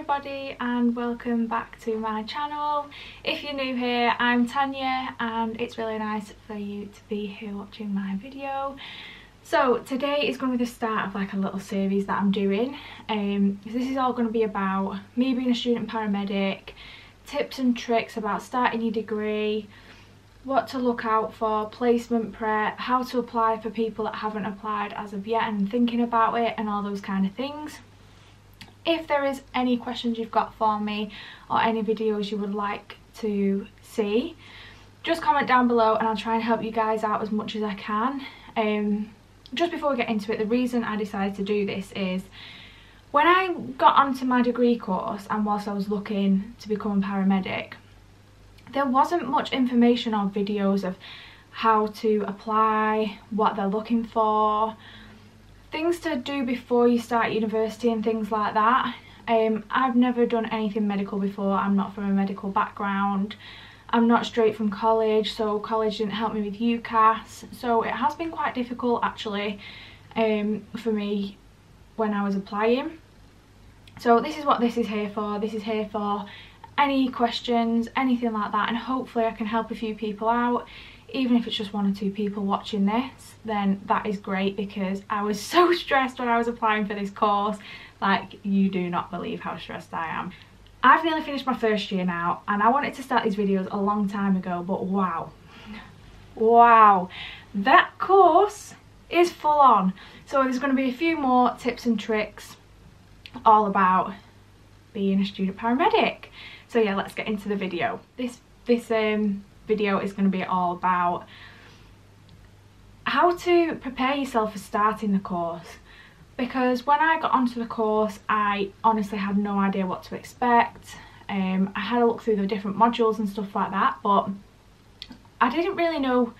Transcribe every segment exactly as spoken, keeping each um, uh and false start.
everybody and welcome back to my channel. If you're new here, I'm Tanya and it's really nice for you to be here watching my video. So today is going to be the start of like a little series that I'm doing. Um, this is all going to be about me being a student paramedic, tips and tricks about starting your degree, what to look out for, placement prep, how to apply for people that haven't applied as of yet and thinking about it, and all those kind of things. If there is any questions you've got for me or any videos you would like to see, just comment down below and I'll try and help you guys out as much as I can. Um, just before we get into it, the reason I decided to do this is when I got onto my degree course and whilst I was looking to become a paramedic, there wasn't much information or videos of how to apply, what they're looking for, things to do before you start university and things like that. Um, I've never done anything medical before. I'm not from a medical background. I'm not straight from college, so college didn't help me with UCAS. So it has been quite difficult actually um, for me when I was applying. So this is what this is here for. This is here for any questions, anything like that, and hopefully I can help a few people out. Even if it's just one or two people watching this, then that is great, because I was so stressed when I was applying for this course. Like, you do not believe how stressed I am. I've nearly finished my first year now and I wanted to start these videos a long time ago, but wow, wow, that course is full on. So there's going to be a few more tips and tricks all about being a student paramedic. So yeah, let's get into the video. This this um, video is going to be all about how to prepare yourself for starting the course. Because when I got onto the course, I honestly had no idea what to expect. Um, I had a look through the different modules and stuff like that, but I didn't really know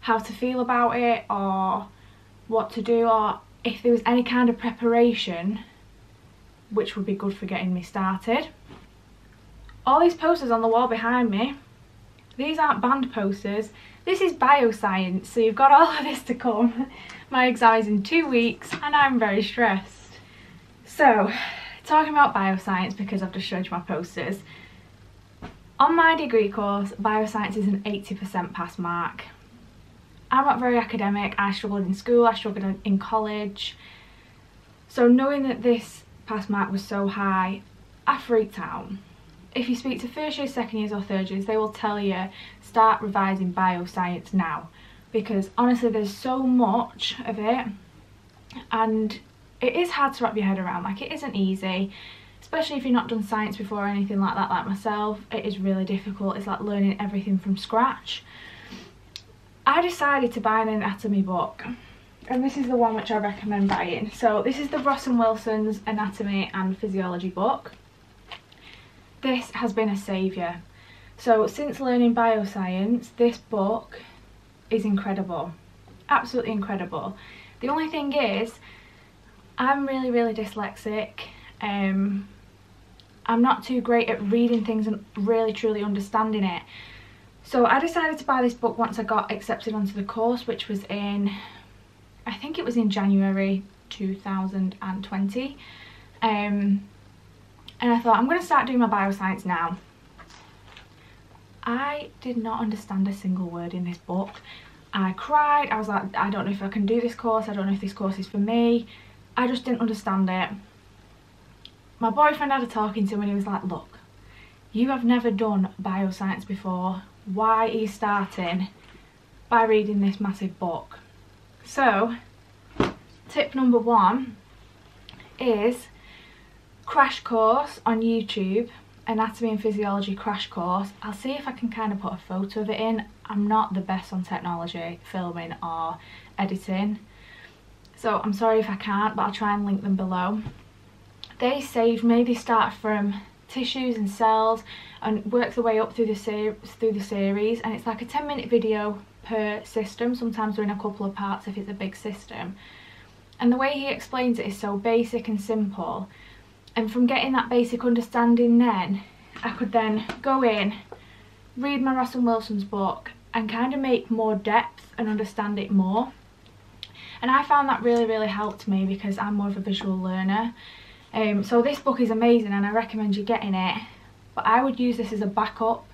how to feel about it or what to do, or if there was any kind of preparation which would be good for getting me started. All these posters on the wall behind me, these aren't band posters, this is bioscience, so you've got all of this to come. My exam is in two weeks and I'm very stressed. So, talking about bioscience, because I've just showed you my posters. On my degree course, bioscience is an eighty percent pass mark. I'm not very academic, I struggled in school, I struggled in college. So knowing that this pass mark was so high, I freaked out. If you speak to first years, second years or third years, they will tell you start revising bioscience now, because honestly there's so much of it and it is hard to wrap your head around. Like, it isn't easy, especially if you've not done science before or anything like that. Like myself, it is really difficult. It's like learning everything from scratch. I decided to buy an anatomy book, and this is the one which I recommend buying. So this is the Ross and Wilson's anatomy and physiology book. This has been a saviour. So since learning bioscience, this book is incredible, absolutely incredible. The only thing is, I'm really really dyslexic. um, I'm not too great at reading things and really truly understanding it. So I decided to buy this book once I got accepted onto the course, which was in, I think it was in January two thousand twenty. Um, And I thought, I'm going to start doing my bioscience now. I did not understand a single word in this book. I cried. I was like, I don't know if I can do this course. I don't know if this course is for me. I just didn't understand it. My boyfriend had a talking to him and he was like, look, you have never done bioscience before. Why are you starting by reading this massive book? So, tip number one is Crash Course on YouTube, anatomy and physiology crash course. I'll see if I can kind of put a photo of it in. I'm not the best on technology, filming or editing, so I'm sorry if I can't, but I'll try and link them below. They saved me. They start from tissues and cells and work their way up through the, ser through the series, and it's like a ten minute video per system. Sometimes they're in a couple of parts if it's a big system, and the way he explains it is so basic and simple. And from getting that basic understanding, then I could then go in, read my Ross and Wilson's book and kind of make more depth and understand it more. And I found that really really helped me, because I'm more of a visual learner. Um, so this book is amazing and I recommend you getting it, but I would use this as a backup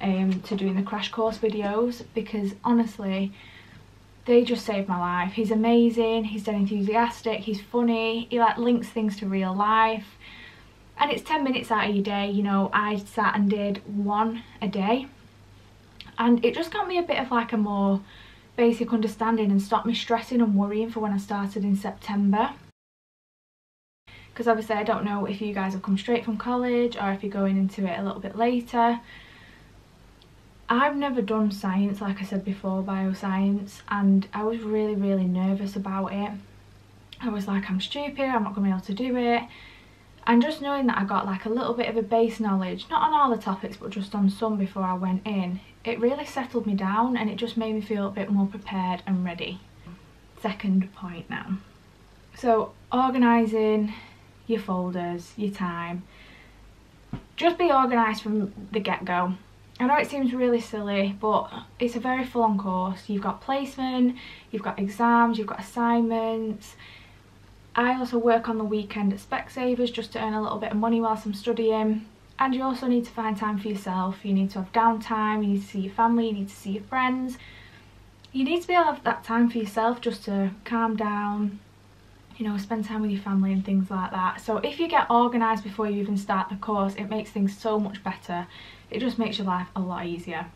um, to doing the Crash Course videos, because honestly they just saved my life. He's amazing, he's dead enthusiastic, he's funny, he like links things to real life, and it's ten minutes out of your day. You know, I sat and did one a day, and it just got me a bit of like a more basic understanding and stopped me stressing and worrying for when I started in September. Because obviously I don't know if you guys have come straight from college or if you're going into it a little bit later. I've never done science, like I said before, bioscience, and I was really really nervous about it. I was like, I'm stupid, I'm not going to be able to do it. And just knowing that I got like a little bit of a base knowledge, not on all the topics but just on some before I went in, it really settled me down and it just made me feel a bit more prepared and ready. Second point now. So organising your folders, your time. Just be organised from the get-go. I know it seems really silly, but it's a very full-on course. You've got placement, you've got exams, you've got assignments. I also work on the weekend at Specsavers just to earn a little bit of money whilst I'm studying. And you also need to find time for yourself. You need to have downtime, you need to see your family, you need to see your friends. You need to be able to have that time for yourself just to calm down, you know, spend time with your family and things like that. So if you get organised before you even start the course, it makes things so much better. It just makes your life a lot easier.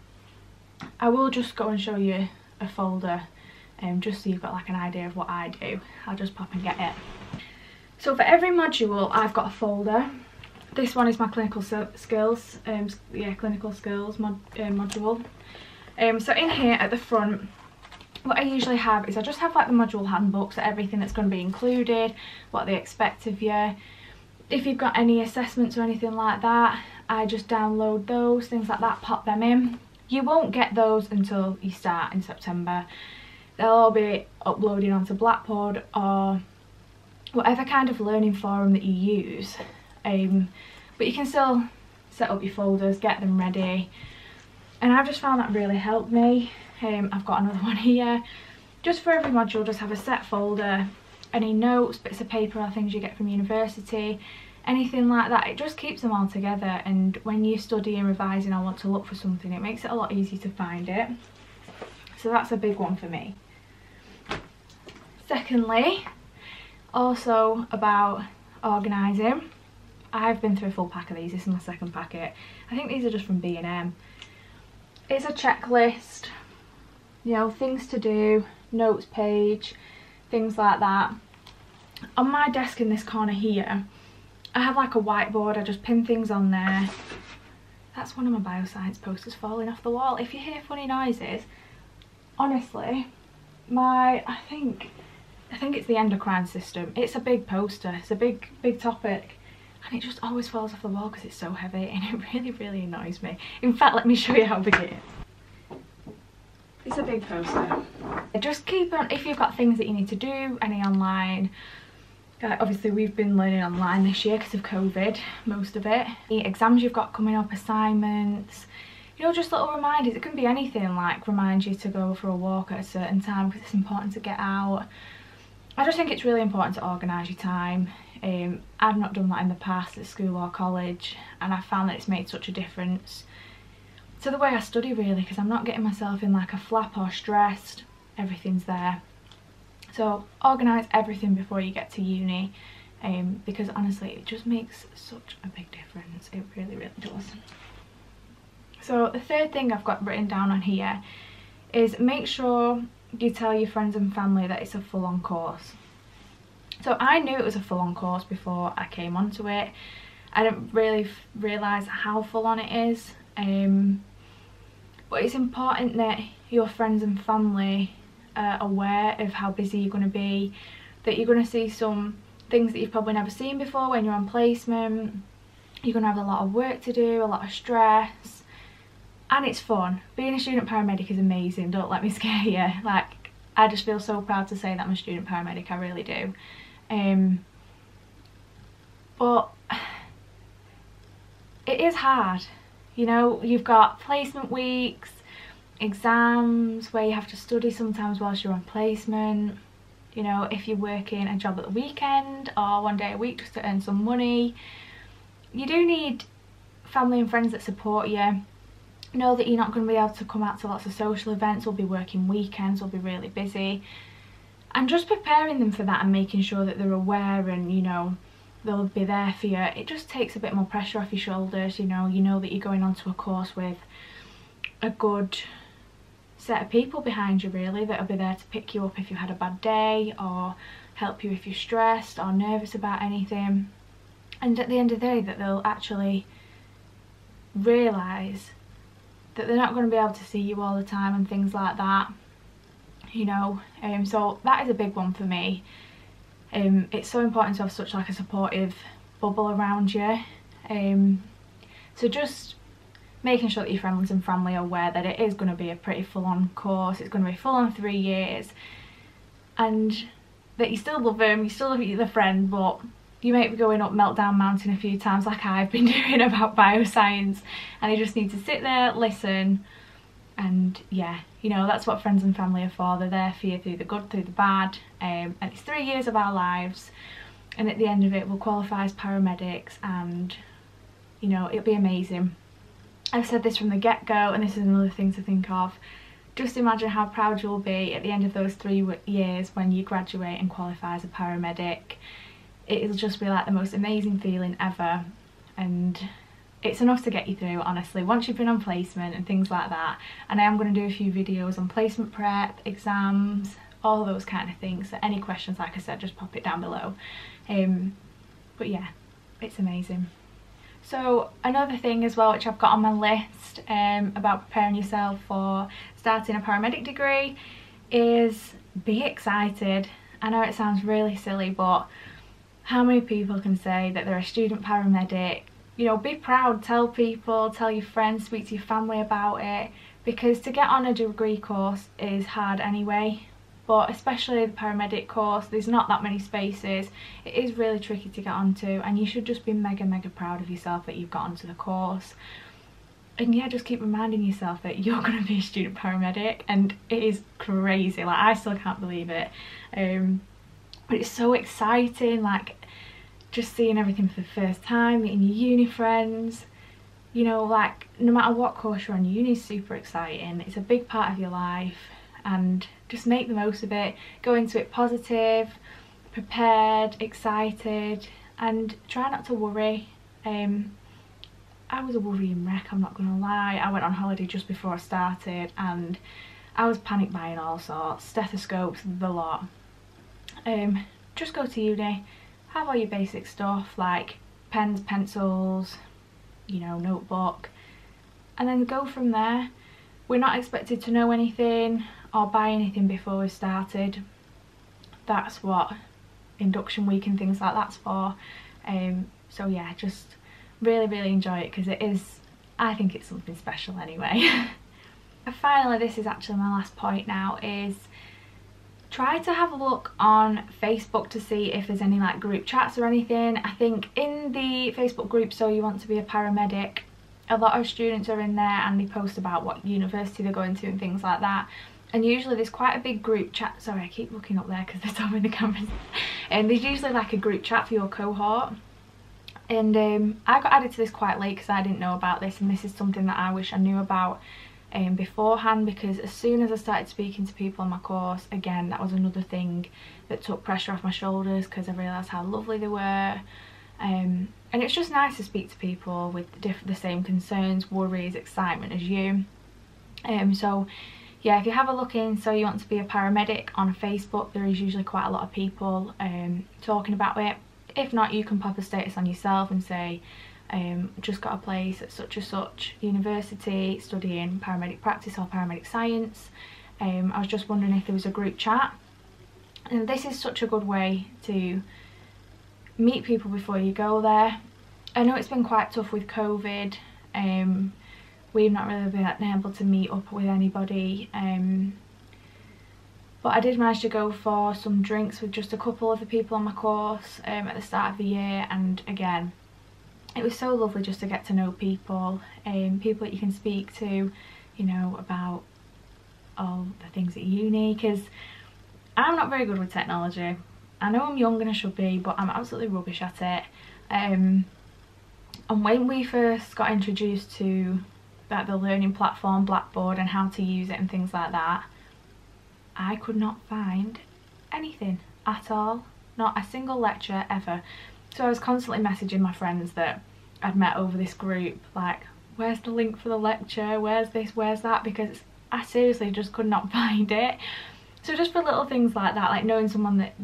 I will just go and show you a folder um, just so you've got like an idea of what I do. I'll just pop and get it. So for every module I've got a folder. This one is my clinical skills, um, yeah, clinical skills mod, uh, module. Um, so in here at the front, what I usually have is I just have like the module handbooks, so everything that's going to be included, what they expect of you. If you've got any assessments or anything like that, I just download those, things like that, pop them in. You won't get those until you start in September. They'll all be uploaded onto Blackboard or whatever kind of learning forum that you use. Um, but you can still set up your folders, get them ready. And I've just found that really helped me. Um, I've got another one here. Just for every module, just have a set folder, any notes, bits of paper or things you get from university, anything like that. It just keeps them all together, and when you study and revising or want to look for something, it makes it a lot easier to find it. So that's a big one for me. Secondly, also about organising. I've been through a full pack of these. This is my second packet. I think these are just from B and M. It's a checklist, you know, things to do, notes page, things like that. On my desk in this corner here, I have like a whiteboard. I just pin things on there. That's one of my bioscience posters falling off the wall. If you hear funny noises, honestly, my, I think, I think it's the endocrine system. It's a big poster. It's a big, big topic. And it just always falls off the wall because it's so heavy, and it really really annoys me. In fact, let me show you how big it is. It's a big poster. Just keep on, if you've got things that you need to do, any online, uh, obviously we've been learning online this year because of COVID, most of it, the exams you've got coming up, assignments, you know, just little reminders. It can be anything, like remind you to go for a walk at a certain time because it's important to get out. I just think it's really important to organise your time. Um, I've not done that in the past at school or college, and I've found that it's made such a difference to the way I study, really, because I'm not getting myself in like a flap or stressed. Everything's there. So organise everything before you get to uni, um, because honestly it just makes such a big difference. It really really does. So the third thing I've got written down on here is make sure you tell your friends and family that it's a full-on course. So I knew it was a full-on course before I came onto it. I didn't really f realise how full-on it is, um, but it's important that your friends and family are aware of how busy you're going to be, that you're going to see some things that you've probably never seen before when you're on placement. You're going to have a lot of work to do, a lot of stress. And it's fun. Being a student paramedic is amazing, don't let me scare you. Like, I just feel so proud to say that I'm a student paramedic, I really do. Um, but it is hard, you know, you've got placement weeks, exams where you have to study sometimes whilst you're on placement. you know, if you're working a job at the weekend or one day a week just to earn some money, you do need family and friends that support you. Know that you're not going to be able to come out to lots of social events, we'll be working weekends, we'll be really busy, and just preparing them for that and making sure that they're aware and, you know, they'll be there for you. It just takes a bit more pressure off your shoulders. You know, you know that you're going onto a course with a good set of people behind you, really, that'll be there to pick you up if you had a bad day or help you if you're stressed or nervous about anything. And at the end of the day, that they'll actually realise that they're not going to be able to see you all the time and things like that, you know. Um, so that is a big one for me. Um, it's so important to have such like a supportive bubble around you. Um, so just making sure that your friends and family are aware that it is going to be a pretty full-on course, it's going to be full-on three years, and that you still love them, you still love your friend, but you might be going up Meltdown Mountain a few times like I've been doing about bioscience, and you just need to sit there, listen, and yeah, you know, that's what friends and family are for. They're there for you through the good, through the bad, um, and it's three years of our lives, and at the end of it we'll qualify as paramedics, and you know, it'll be amazing. I've said this from the get-go, and this is another thing to think of. Just imagine how proud you'll be at the end of those three years when you graduate and qualify as a paramedic. It'll just be like the most amazing feeling ever, and it's enough to get you through, honestly, once you've been on placement and things like that. And I am going to do a few videos on placement prep, exams, all those kind of things, so any questions, like I said, just pop it down below. Um, but yeah, it's amazing. So another thing as well which I've got on my list um, about preparing yourself for starting a paramedic degree is be excited. I know it sounds really silly, but how many people can say that they're a student paramedic? You know, be proud, tell people, tell your friends, speak to your family about it, because to get on a degree course is hard anyway, but especially the paramedic course, there's not that many spaces. It is really tricky to get onto, and you should just be mega, mega proud of yourself that you've got onto the course. And yeah, just keep reminding yourself that you're going to be a student paramedic, and it is crazy, like I still can't believe it. Um, But it's so exciting, like just seeing everything for the first time, meeting your uni friends, you know, like no matter what course you're on, uni is super exciting. It's a big part of your life, and just make the most of it. Go into it positive, prepared, excited, and try not to worry. Um, I was a worrying wreck, I'm not going to lie. I went on holiday just before I started, and I was panic buying all sorts, stethoscopes, the lot. Um, just go to uni, have all your basic stuff like pens, pencils, you know, notebook, and then go from there. We're not expected to know anything or buy anything before we started. That's what induction week and things like that's for. Um, so yeah, just really, really enjoy it, because it is, I think it's something special anyway. And finally, this is actually my last point now, is try to have a look on Facebook to see if there's any like group chats or anything. I think in the Facebook group, So You Want to Be a Paramedic, a lot of students are in there and they post about what university they're going to and things like that. And usually there's quite a big group chat. Sorry, I keep looking up there because they're top in the cameras. And there's usually like a group chat for your cohort. And um, I got added to this quite late because I didn't know about this, and this is something that I wish I knew about Um, beforehand, because as soon as I started speaking to people on my course, again, that was another thing that took pressure off my shoulders, because I realised how lovely they were, um, and it's just nice to speak to people with diff the same concerns, worries, excitement as you. Um, so yeah, if you have a look in So You Want to Be a Paramedic on Facebook, there is usually quite a lot of people um, talking about it. If not, you can pop a status on yourself and say, Um, just got a place at such and such university studying paramedic practice or paramedic science. Um, I was just wondering if there was a group chat. And this is such a good way to meet people before you go there. I know it's been quite tough with COVID. Um, we've not really been able to meet up with anybody. Um, but I did manage to go for some drinks with just a couple of the people on my course um, at the start of the year. And again, it was so lovely just to get to know people, um, people that you can speak to, you know, about all the things at uni, because I'm not very good with technology. I know I'm young and I should be, but I'm absolutely rubbish at it. Um, and when we first got introduced to like, the learning platform, Blackboard, and how to use it and things like that, I could not find anything at all. Not a single lecture ever. So I was constantly messaging my friends that I'd met over this group, like, where's the link for the lecture, where's this, where's that, because I seriously just could not find it. So just for little things like that, like knowing someone that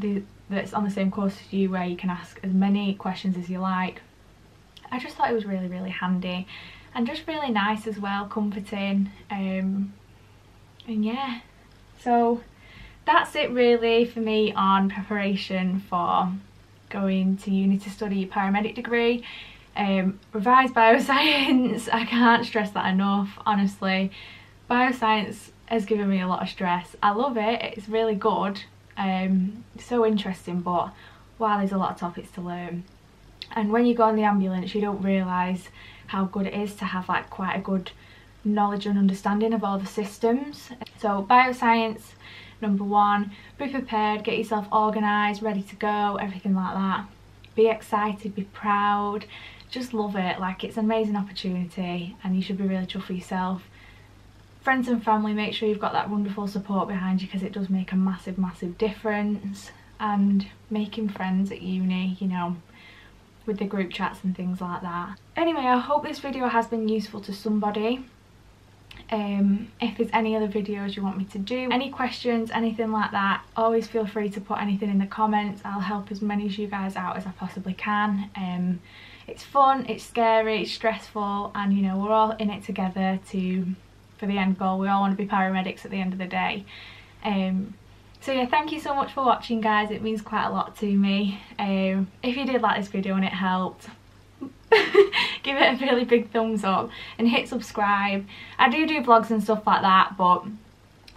that's on the same course as you where you can ask as many questions as you like, I just thought it was really, really handy and just really nice as well, comforting, um, and yeah. So that's it really for me on preparation for going to uni to study a paramedic degree. Um, revised bioscience, I can't stress that enough, honestly. Bioscience has given me a lot of stress. I love it, it's really good, um, so interesting, but wow, there's a lot of topics to learn. And when you go on the ambulance, you don't realise how good it is to have like quite a good knowledge and understanding of all the systems. So bioscience, number one, be prepared, get yourself organised, ready to go, everything like that. Be excited, be proud, just love it, like it's an amazing opportunity and you should be really chuffed for yourself. Friends and family, make sure you've got that wonderful support behind you because it does make a massive, massive difference. And making friends at uni, you know, with the group chats and things like that. Anyway, I hope this video has been useful to somebody. Um, if there's any other videos you want me to do, any questions, anything like that, always feel free to put anything in the comments. I'll help as many of you guys out as I possibly can. Um, it's fun, it's scary, it's stressful, and you know, we're all in it together to for the end goal. We all want to be paramedics at the end of the day. Um, so yeah, thank you so much for watching, guys. It means quite a lot to me. Um, if you did like this video and it helped, give it a really big thumbs up and hit subscribe. I do do vlogs and stuff like that, but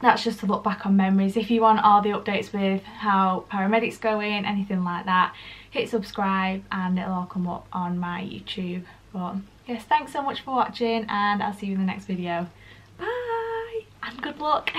that's just to look back on memories. If you want all the updates with how paramedics go in, anything like that, hit subscribe and it'll all come up on my YouTube. But yes, thanks so much for watching and I'll see you in the next video. Bye and good luck.